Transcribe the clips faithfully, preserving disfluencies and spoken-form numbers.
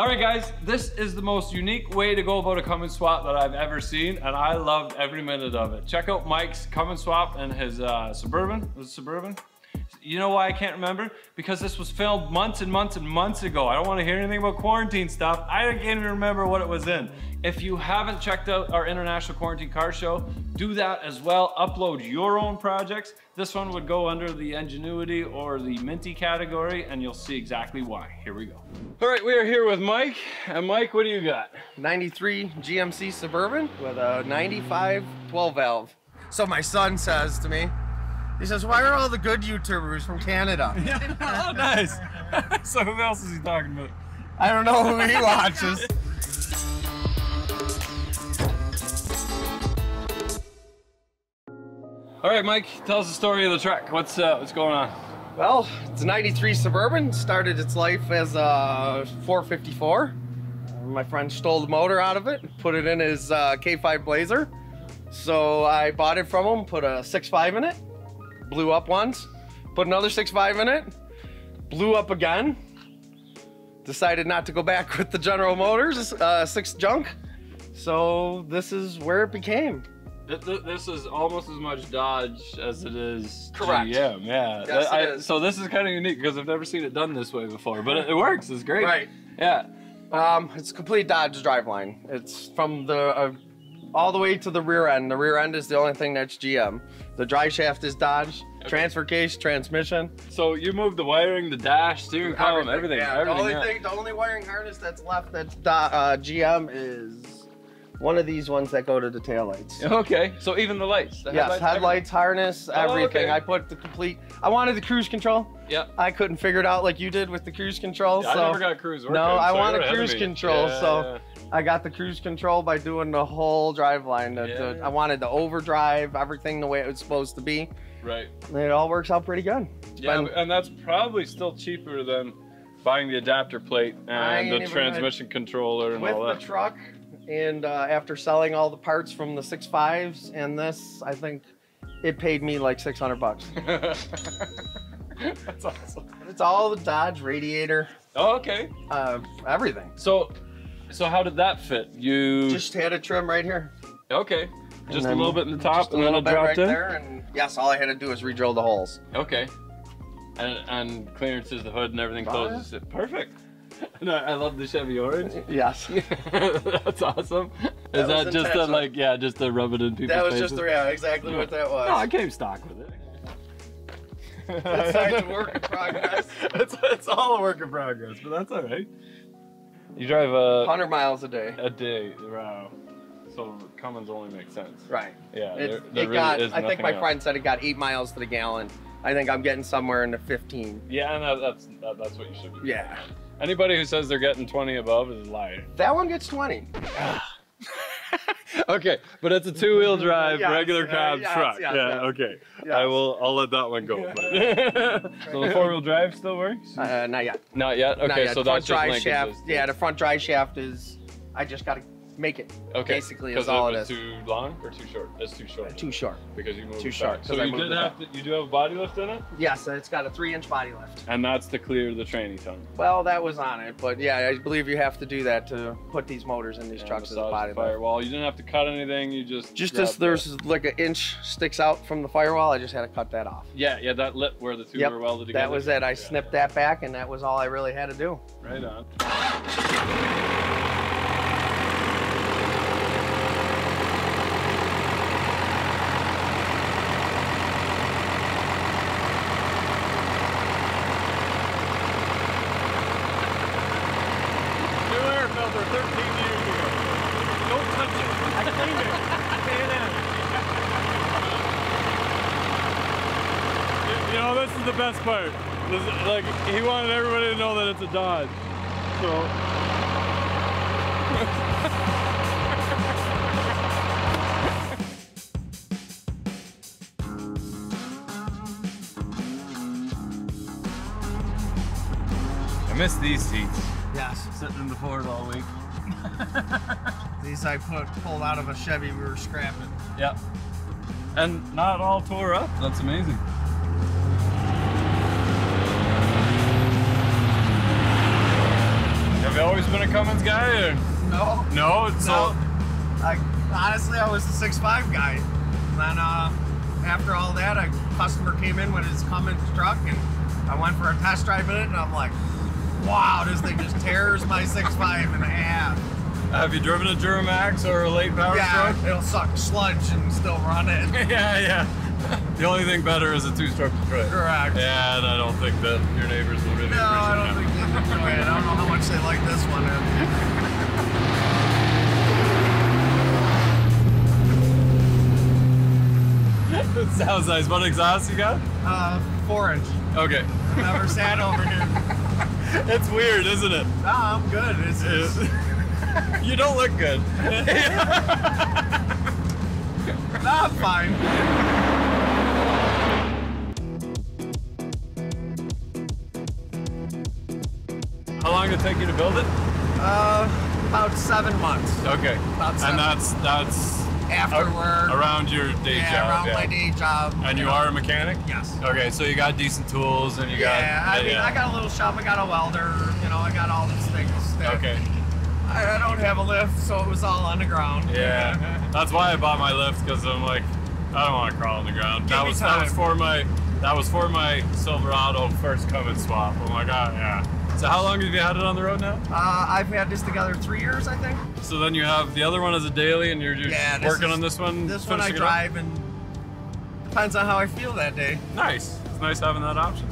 All right guys, this is the most unique way to go about a Cummins swap that I've ever seen, and I loved every minute of it. Check out Mike's Cummins swap and his uh, Suburban, was it Suburban? You know why I can't remember? Because this was filmed months and months and months ago. I don't want to hear anything about quarantine stuff. I can't even remember what it was in. If you haven't checked out our International Quarantine Car Show, do that as well. Upload your own projects. This one would go under the Ingenuity or the Minty category, and you'll see exactly why. Here we go. All right, we are here with Mike. And Mike, what do you got? ninety-three G M C Suburban with a ninety-five twelve valve. So my son says to me, he says, why are all the good YouTubers from Canada? Yeah. Oh, nice. So who else is he talking about? I don't know who he watches. All right, Mike, tell us the story of the truck. What's, uh, what's going on? Well, it's a ninety-three Suburban. Started its life as a four fifty-four. My friend stole the motor out of it, put it in his uh, K five Blazer. So I bought it from him, put a six five in it. Blew up once, put another six five in it, blew up again, decided not to go back with the General Motors uh, six junk, so this is where it became. This is almost as much Dodge as it is correct. G M, yeah. Yes, I, it is. So this is kind of unique because I've never seen it done this way before, but it, it works, it's great. Right. Yeah. Um, it's a complete Dodge driveline. It's from the uh, all the way to the rear end. The rear end is the only thing that's G M. The drive shaft is Dodge, okay. Transfer case, transmission. So you moved the wiring, the dash, steering column, everything. everything, yeah. everything the, only yeah. thing, the only wiring harness that's left that's uh, G M is one of these ones that go to the taillights. Okay, so even the lights? The yes, headlights, headlights harness, everything. Oh, okay. I put the complete, I wanted the cruise control. Yeah. I couldn't figure it out like you did with the cruise control. Yeah, so. I never got cruise. We're no, good, I so wanted cruise control, yeah, so. Yeah. I got the cruise control by doing the whole driveline. Yeah, yeah. I wanted the overdrive, everything the way it was supposed to be. Right. And it all works out pretty good. It's yeah, been, and that's probably still cheaper than buying the adapter plate and the transmission controller and all that. With the truck, and uh, after selling all the parts from the six fives and this, I think it paid me like six hundred bucks. That's awesome. It's all the Dodge radiator. Oh, okay. Uh, everything. So. So how did that fit? You just had a trim right here. Okay, just a little bit in the top, and then it dropped in. And yes, all I had to do is re-drill the holes. Okay, and, and clearances the hood and everything closes. It. Perfect. No, I love the Chevy orange. Yes, that's awesome. Is that just a, like yeah, just to rub it in people's faces? That was just the yeah, exactly what that was. No, I came stock with it. It's a work in progress. It's, it's all a work in progress, but that's all right. You drive a hundred miles a day. A day, wow. So Cummins only makes sense, right? Yeah. It, there, there it really got. I think my else. friend said it got eight miles to the gallon. I think I'm getting somewhere in the fifteen. Yeah, and that, that's that, that's what you should be. Yeah. Doing. Anybody who says they're getting twenty above is lying. That one gets twenty. Okay, but it's a two-wheel drive, yes, regular cab uh, yes, truck. Yes, yeah. Yes. Okay. Yes. I will. I'll let that one go. But. So the four-wheel drive still works? Uh, not yet. Not yet. Okay. Not yet. So that's just linked. Yeah, the front drive shaft is. I just got to make it. Okay. Basically, is all it is. Too long or too short? It's too short. Uh, too short. Because you moved too short. So you did have. To, you do have a body lift in it? Yes, yeah, so it's got a three-inch body lift. And that's to clear the tranny tongue. Well, that was on it, but yeah, I believe you have to do that to put these motors in these yeah, trucks as a body lift. Firewall. You didn't have to cut anything. You just just as there's that. like an inch sticks out from the firewall. I just had to cut that off. Yeah, yeah, that lip where the two yep, were welded together. That was it. I yeah, snipped yeah. that back, and that was all I really had to do. Right on. The best part, this, like he wanted everybody to know that it's a Dodge. So I miss these seats. Yes, sitting in the Ford all week. These I put pulled out of a Chevy we were scrapping. Yep. And not all tore up. That's amazing. Have you always been a Cummins guy? Or? No. No? It's no. All... I, honestly, I was a six five guy. Then uh, after all that, a customer came in with his Cummins truck, and I went for a test drive in it, and I'm like, wow, this thing just tears my six five in half. Have you driven a Duramax or a late power yeah, stroke? It'll suck sludge and still run it. yeah, yeah. The only thing better is a two-stroke Detroit. Correct. Yeah, and I don't think that your neighbors will really no, appreciate it. No, I don't think they enjoy it. I don't know how much they like this one. It sounds nice. What exhaust you got? Uh, four inch. Okay. I've never sat over here. It's weird, isn't it? No, I'm good. It's, it's... You don't look good. No, I'm fine. How long did it take you to build it? Uh, about seven months. Okay. About seven. And that's that's. After work. Around your day yeah, job. Around yeah, around my day job. And you, you know. Are a mechanic? Yes. Okay, so you got decent tools and you got... Yeah, I uh, mean, yeah. I got a little shop, I got a welder, you know, I got all these things. That okay. I, I don't have a lift, so it was all on the ground. Yeah, that's why I bought my lift, because I'm like, I don't want to crawl on the ground. That was, that was for my that was for my Silverado first Cummins swap. Oh my god, yeah. So how long have you had it on the road now? Uh, I've had this together three years, I think. So then you have the other one as a daily, and you're just yeah, working is, on this one? This one I drive, and depends on how I feel that day. Nice. It's nice having that option.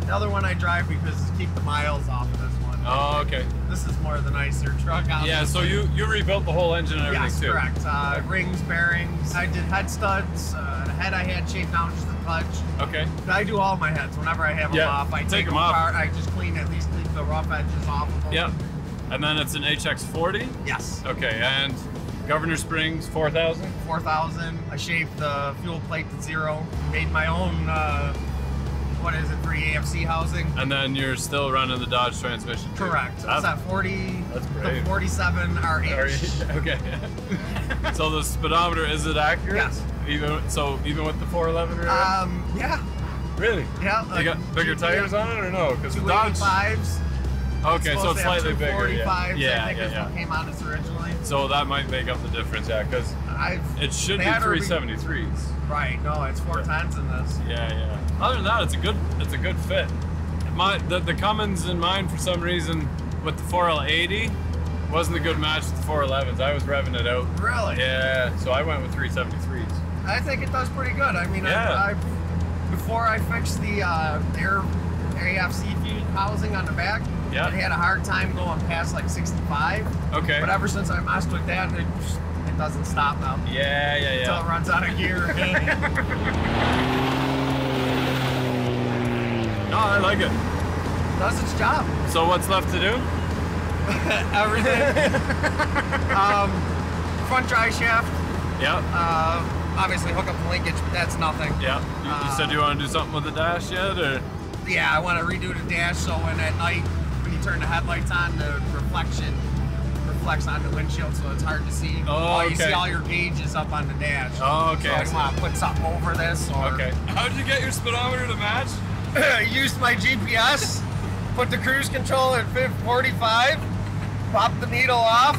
The other one I drive because to keep the miles off of this one. Oh, okay. This is more the nicer truck. Obviously. Yeah, so you, you rebuilt the whole engine and everything, yes, too? Yes, correct. Uh, rings, bearings. I did head studs. Uh, the head I had shaved down just a touch. Okay. I do all my heads. Whenever I have them yeah, off, I take, take them, them apart. Off. I just clean at least the rough edges off of them. Yep. And then it's an H X forty? Yes. Okay, and Governor Springs four thousand? four thousand. I shaved the fuel plate to zero. Made my own, uh, what is it, three A F C housing. And then you're still running the Dodge transmission? Too. Correct. That's, it's at forty, that's brave. The forty-seven R H. Okay. So the speedometer, is it accurate? Yes. Even, so even with the four eleven or Um, yeah. Really? Yeah. Like, you got bigger tires yeah, on it or no? Because the Dodge fives. Okay, so it's slightly bigger. Yeah, yeah, I think yeah, yeah. Came out as originally. So that might make up the difference, yeah, because it should be three seventy-threes. Right. No, it's four yeah, times in this. Yeah, yeah. Other than that, it's a good, it's a good fit. My the, the Cummins in mine for some reason with the four L eighty wasn't a good match with the four elevens. I was revving it out. Really? Yeah. So I went with three seventy-threes. I think it does pretty good. I mean, yeah. I, I before I fixed the uh, air A F C housing on the back. Yeah. It had a hard time going past like sixty-five. Okay. But ever since I messed with that, it, just, it doesn't stop now. Yeah, yeah, yeah. Until it runs out of gear. No, I like it. It does its job. So what's left to do? Everything. um, front drive shaft. Yeah. Uh, obviously hook up the linkage, but that's nothing. Yeah. You, you uh, said you want to do something with the dash yet, or? Yeah, I want to redo the dash so when at night, turn the headlights on, the reflection reflects on the windshield, so it's hard to see. Oh, okay. You see all your gauges up on the dash. Oh, okay. So I just want to put something over this. Or... Okay. How did you get your speedometer to match? I used my G P S, put the cruise control at forty-five, popped the needle off,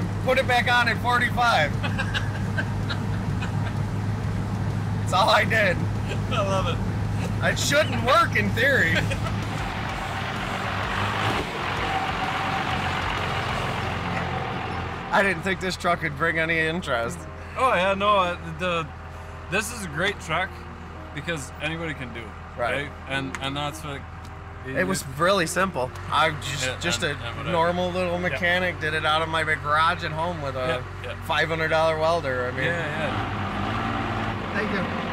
and put it back on at forty-five. That's all I did. I love it. It shouldn't work in theory. I didn't think this truck would bring any interest. Oh yeah, no, the this is a great truck because anybody can do it, right? right? And and that's what it, it was really simple. I just yeah, just and, a and normal little mechanic yeah, did it out of my big garage at home with a yeah, yeah. five hundred dollar welder. I mean, yeah, yeah. Thank you.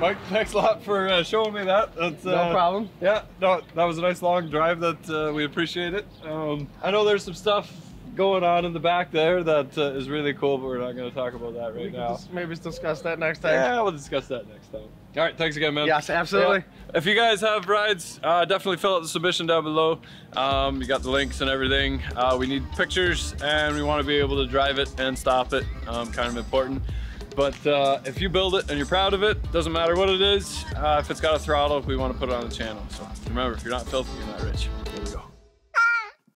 Mike, thanks a lot for uh, showing me that. That's, uh, no problem. Yeah, no, that was a nice long drive. That uh, we appreciate it. Um, I know there's some stuff going on in the back there that uh, is really cool, but we're not going to talk about that right we now. Just maybe discuss that next time. Yeah, we'll discuss that next time. All right, thanks again, man. Yes, absolutely. Yeah. If you guys have rides, uh, definitely fill out the submission down below. Um, you got the links and everything. Uh, we need pictures, and we want to be able to drive it and stop it. Um, kind of important. But uh, if you build it and you're proud of it, doesn't matter what it is, uh, if it's got a throttle, we want to put it on the channel. So remember, if you're not filthy, you're not rich. Here we go.